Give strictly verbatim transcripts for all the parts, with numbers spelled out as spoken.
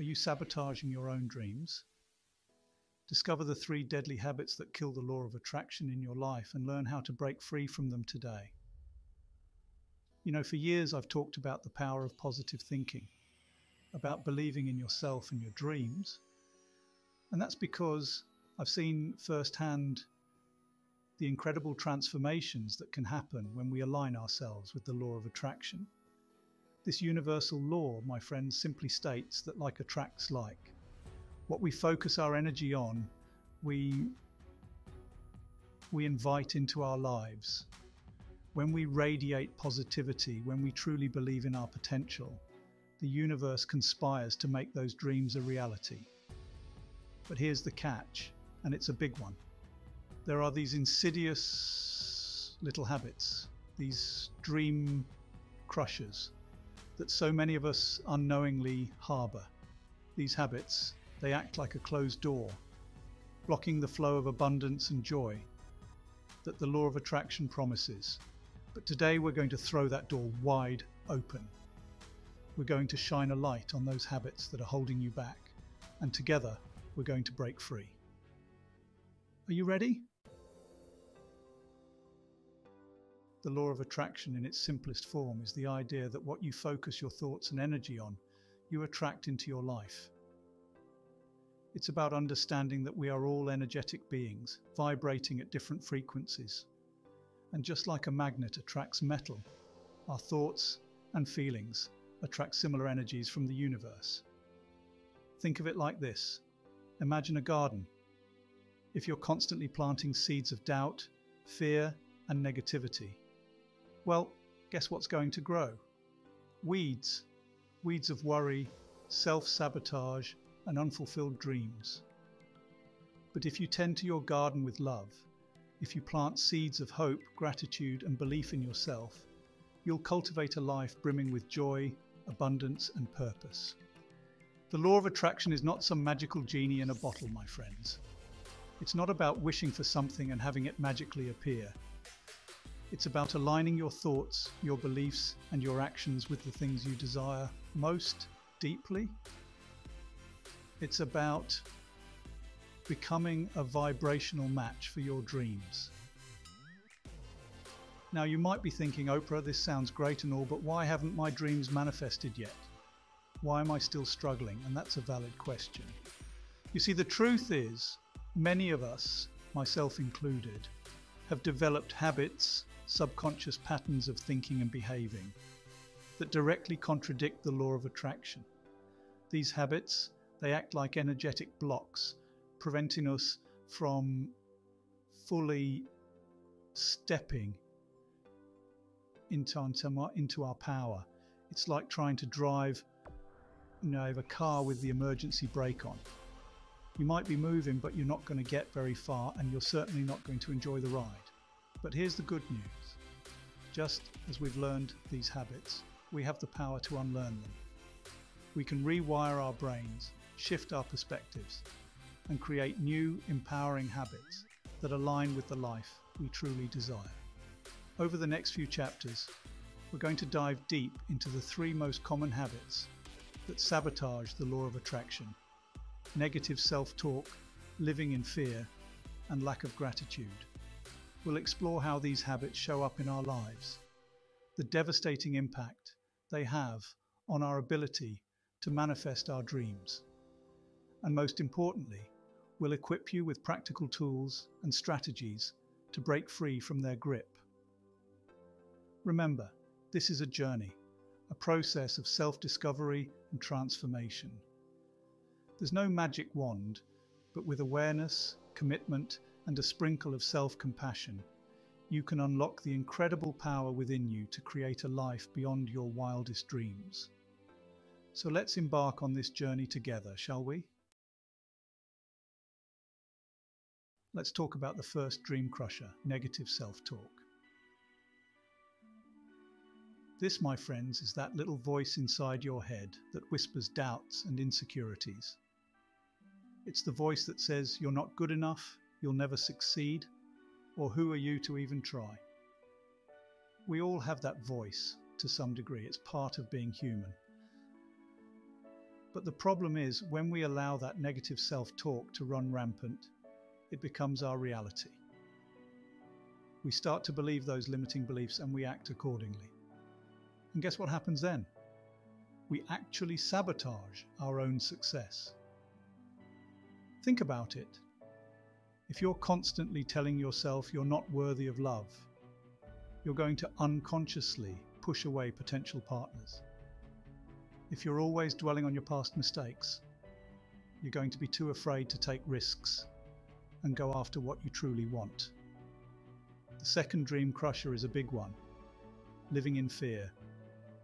Are you sabotaging your own dreams? Discover the three deadly habits that kill the law of attraction in your life and learn how to break free from them today. You know, for years I've talked about the power of positive thinking, about believing in yourself and your dreams. And that's because I've seen firsthand the incredible transformations that can happen when we align ourselves with the law of attraction. This universal law, my friends, simply states that like attracts like. What we focus our energy on, we, we invite into our lives. When we radiate positivity, when we truly believe in our potential, the universe conspires to make those dreams a reality. But here's the catch, and it's a big one. There are these insidious little habits, these dream crushers, that so many of us unknowingly harbour. These habits, they act like a closed door, blocking the flow of abundance and joy that the law of attraction promises. But today we're going to throw that door wide open. We're going to shine a light on those habits that are holding you back, and together we're going to break free. Are you ready? The law of attraction in its simplest form is the idea that what you focus your thoughts and energy on, you attract into your life. It's about understanding that we are all energetic beings, vibrating at different frequencies. And just like a magnet attracts metal, our thoughts and feelings attract similar energies from the universe. Think of it like this. Imagine a garden. If you're constantly planting seeds of doubt, fear, and negativity, well, guess what's going to grow? Weeds. Weeds of worry, self-sabotage, and unfulfilled dreams. But if you tend to your garden with love, if you plant seeds of hope, gratitude, and belief in yourself, you'll cultivate a life brimming with joy, abundance, and purpose. The law of attraction is not some magical genie in a bottle, my friends. It's not about wishing for something and having it magically appear. It's about aligning your thoughts, your beliefs, and your actions with the things you desire most deeply. It's about becoming a vibrational match for your dreams. Now you might be thinking, Oprah, this sounds great and all, but why haven't my dreams manifested yet? Why am I still struggling? And that's a valid question. You see, the truth is, many of us, myself included, have developed habits, subconscious patterns of thinking and behaving that directly contradict the law of attraction. These habits, they act like energetic blocks, preventing us from fully stepping into, into our power. It's like trying to drive, you know, a car with the emergency brake on. You might be moving, but you're not going to get very far, and you're certainly not going to enjoy the ride. But here's the good news. Just as we've learned these habits, we have the power to unlearn them. We can rewire our brains, shift our perspectives, and create new, empowering habits that align with the life we truly desire. Over the next few chapters, we're going to dive deep into the three most common habits that sabotage the law of attraction: negative self-talk, living in fear, and lack of gratitude. We'll explore how these habits show up in our lives, the devastating impact they have on our ability to manifest our dreams. And most importantly, we'll equip you with practical tools and strategies to break free from their grip. Remember, this is a journey, a process of self-discovery and transformation. There's no magic wand, but with awareness, commitment, and a sprinkle of self-compassion, you can unlock the incredible power within you to create a life beyond your wildest dreams. So let's embark on this journey together, shall we? Let's talk about the first dream crusher, negative self-talk. This, my friends, is that little voice inside your head that whispers doubts and insecurities. It's the voice that says you're not good enough, you'll never succeed, or who are you to even try? We all have that voice to some degree. It's part of being human. But the problem is, when we allow that negative self-talk to run rampant, it becomes our reality. We start to believe those limiting beliefs and we act accordingly. And guess what happens then? We actually sabotage our own success. Think about it. If you're constantly telling yourself you're not worthy of love, you're going to unconsciously push away potential partners. If you're always dwelling on your past mistakes, you're going to be too afraid to take risks and go after what you truly want. The second dream crusher is a big one: living in fear.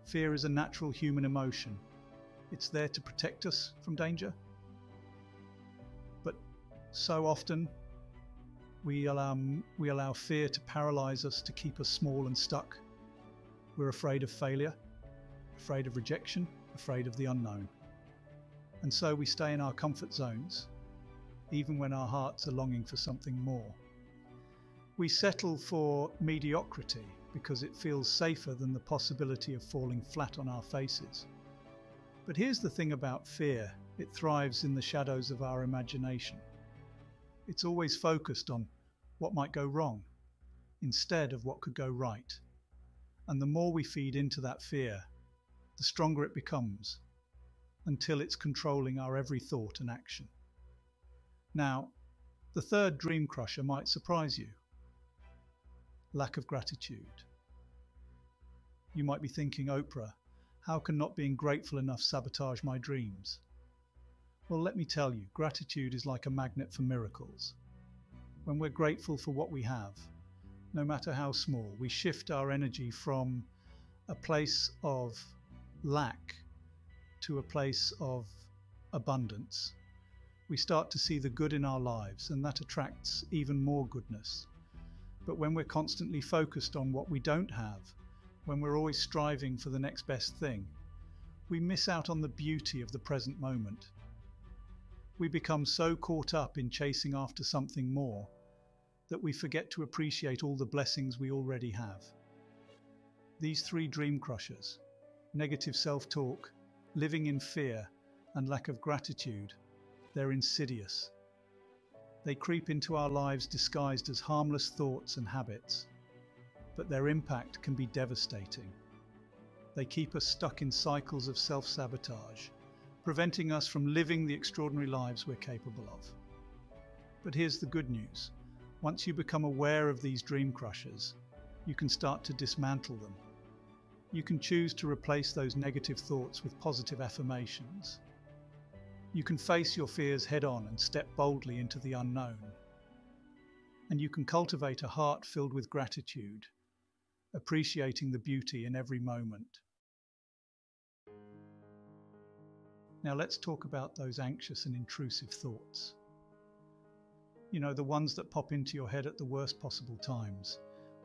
Fear is a natural human emotion. It's there to protect us from danger. But so often we allow, we allow fear to paralyze us, to keep us small and stuck. We're afraid of failure, afraid of rejection, afraid of the unknown. And so we stay in our comfort zones, even when our hearts are longing for something more. We settle for mediocrity because it feels safer than the possibility of falling flat on our faces. But here's the thing about fear: it thrives in the shadows of our imagination. It's always focused on what might go wrong instead of what could go right. And the more we feed into that fear, the stronger it becomes, until it's controlling our every thought and action. Now, the third dream crusher might surprise you: lack of gratitude. You might be thinking, Oprah, how can not being grateful enough sabotage my dreams? Well, let me tell you, gratitude is like a magnet for miracles. When we're grateful for what we have, no matter how small, we shift our energy from a place of lack to a place of abundance. We start to see the good in our lives, and that attracts even more goodness. But when we're constantly focused on what we don't have, when we're always striving for the next best thing, we miss out on the beauty of the present moment. We become so caught up in chasing after something more that we forget to appreciate all the blessings we already have. These three dream crushers — negative self-talk, living in fear, and lack of gratitude — they're insidious. They creep into our lives disguised as harmless thoughts and habits, but their impact can be devastating. They keep us stuck in cycles of self-sabotage, preventing us from living the extraordinary lives we're capable of. But here's the good news. Once you become aware of these dream crushers, you can start to dismantle them. You can choose to replace those negative thoughts with positive affirmations. You can face your fears head on and step boldly into the unknown. And you can cultivate a heart filled with gratitude, appreciating the beauty in every moment. Now let's talk about those anxious and intrusive thoughts. You know, the ones that pop into your head at the worst possible times,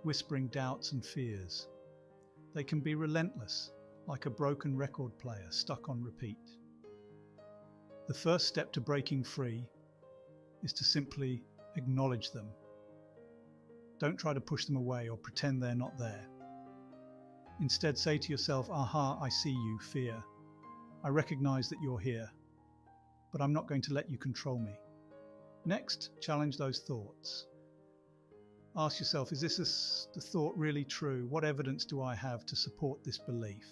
whispering doubts and fears. They can be relentless, like a broken record player stuck on repeat. The first step to breaking free is to simply acknowledge them. Don't try to push them away or pretend they're not there. Instead, say to yourself, aha, I see you, fear. I recognize that you're here, but I'm not going to let you control me. Next, challenge those thoughts. Ask yourself, is this the thought really true? What evidence do I have to support this belief?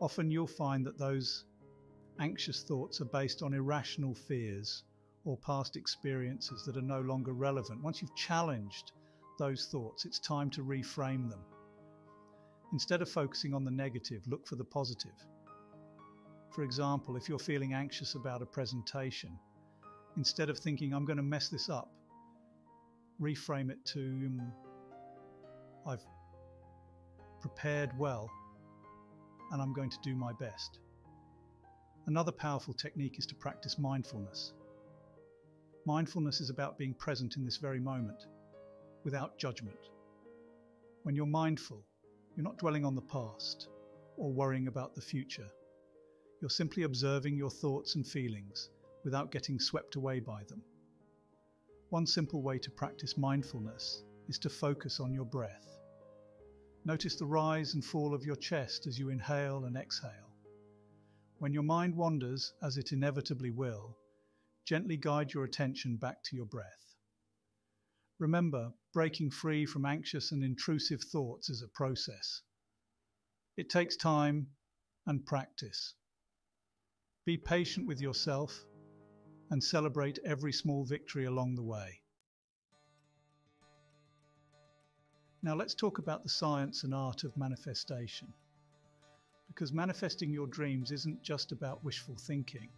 Often you'll find that those anxious thoughts are based on irrational fears or past experiences that are no longer relevant. Once you've challenged those thoughts, it's time to reframe them. Instead of focusing on the negative, look for the positive. For example, if you're feeling anxious about a presentation, instead of thinking, I'm going to mess this up, reframe it to, um, I've prepared well and I'm going to do my best. Another powerful technique is to practice mindfulness. Mindfulness is about being present in this very moment, without judgment. When you're mindful, you're not dwelling on the past or worrying about the future. You're simply observing your thoughts and feelings without getting swept away by them. One simple way to practice mindfulness is to focus on your breath. Notice the rise and fall of your chest as you inhale and exhale. When your mind wanders, as it inevitably will, gently guide your attention back to your breath. Remember, breaking free from anxious and intrusive thoughts is a process. It takes time and practice. Be patient with yourself and celebrate every small victory along the way. Now let's talk about the science and art of manifestation. Because manifesting your dreams isn't just about wishful thinking.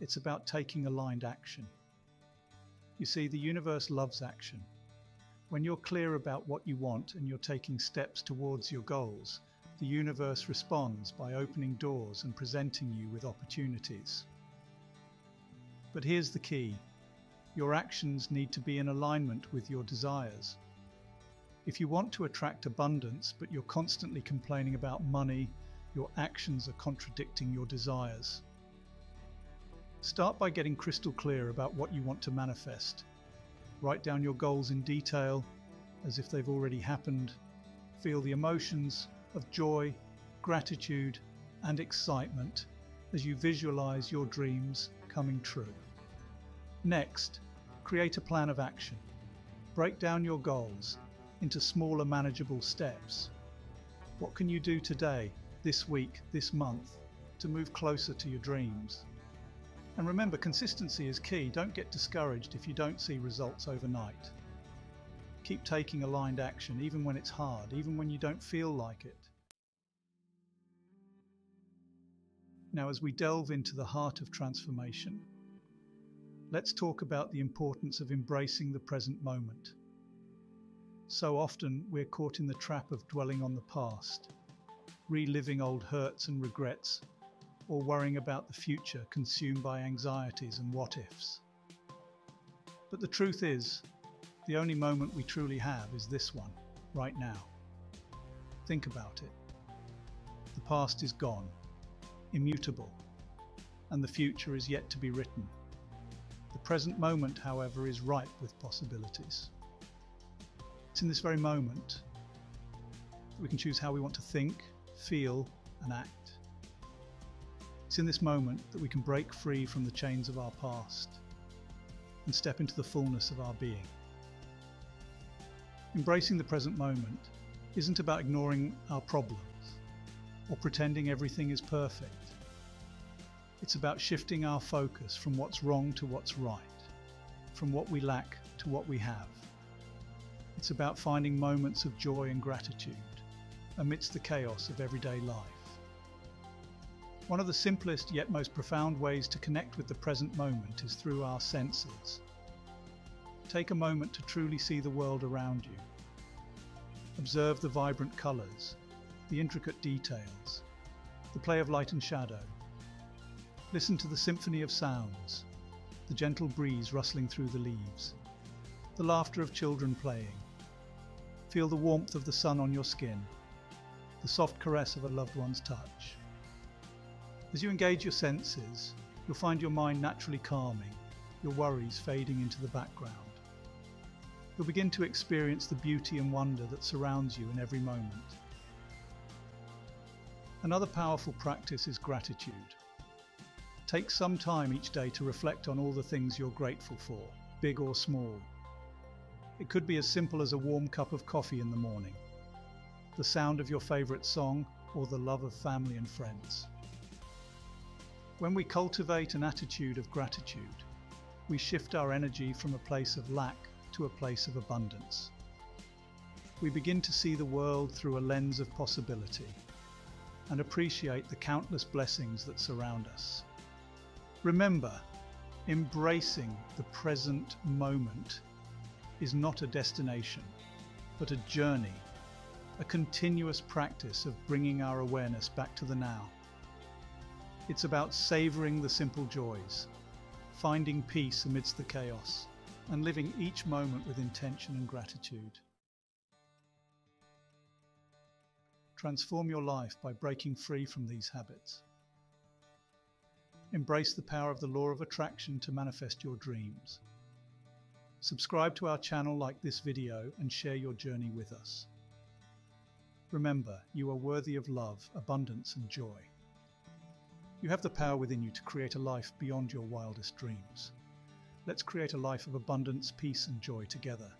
It's about taking aligned action. You see, the universe loves action. When you're clear about what you want and you're taking steps towards your goals, the universe responds by opening doors and presenting you with opportunities. But here's the key. Your actions need to be in alignment with your desires. If you want to attract abundance, but you're constantly complaining about money, your actions are contradicting your desires. Start by getting crystal clear about what you want to manifest. Write down your goals in detail, as if they've already happened. Feel the emotions of joy, gratitude, and excitement as you visualize your dreams coming true. Next, create a plan of action. Break down your goals into smaller, manageable steps. What can you do today, this week, this month, to move closer to your dreams? And remember, consistency is key. Don't get discouraged if you don't see results overnight. Keep taking aligned action, even when it's hard, even when you don't feel like it. Now, as we delve into the heart of transformation, let's talk about the importance of embracing the present moment. So often we're caught in the trap of dwelling on the past, reliving old hurts and regrets, or worrying about the future, consumed by anxieties and what-ifs. But the truth is, the only moment we truly have is this one, right now. Think about it. The past is gone, immutable, and the future is yet to be written. The present moment, however, is ripe with possibilities. It's in this very moment that we can choose how we want to think, feel, and act. It's in this moment that we can break free from the chains of our past and step into the fullness of our being. Embracing the present moment isn't about ignoring our problems or pretending everything is perfect. It's about shifting our focus from what's wrong to what's right, from what we lack to what we have. It's about finding moments of joy and gratitude amidst the chaos of everyday life. One of the simplest yet most profound ways to connect with the present moment is through our senses. Take a moment to truly see the world around you. Observe the vibrant colours, the intricate details, the play of light and shadow. Listen to the symphony of sounds, the gentle breeze rustling through the leaves, the laughter of children playing. Feel the warmth of the sun on your skin, the soft caress of a loved one's touch. As you engage your senses, you'll find your mind naturally calming, your worries fading into the background. You'll begin to experience the beauty and wonder that surrounds you in every moment. Another powerful practice is gratitude. Take some time each day to reflect on all the things you're grateful for, big or small. It could be as simple as a warm cup of coffee in the morning, the sound of your favourite song, or the love of family and friends. When we cultivate an attitude of gratitude, we shift our energy from a place of lack to a place of abundance. We begin to see the world through a lens of possibility and appreciate the countless blessings that surround us. Remember, embracing the present moment is not a destination, but a journey, a continuous practice of bringing our awareness back to the now. It's about savouring the simple joys, finding peace amidst the chaos, and living each moment with intention and gratitude. Transform your life by breaking free from these habits. Embrace the power of the law of attraction to manifest your dreams. Subscribe to our channel, like this video, and share your journey with us. Remember, you are worthy of love, abundance, and joy. You have the power within you to create a life beyond your wildest dreams. Let's create a life of abundance, peace, and joy together.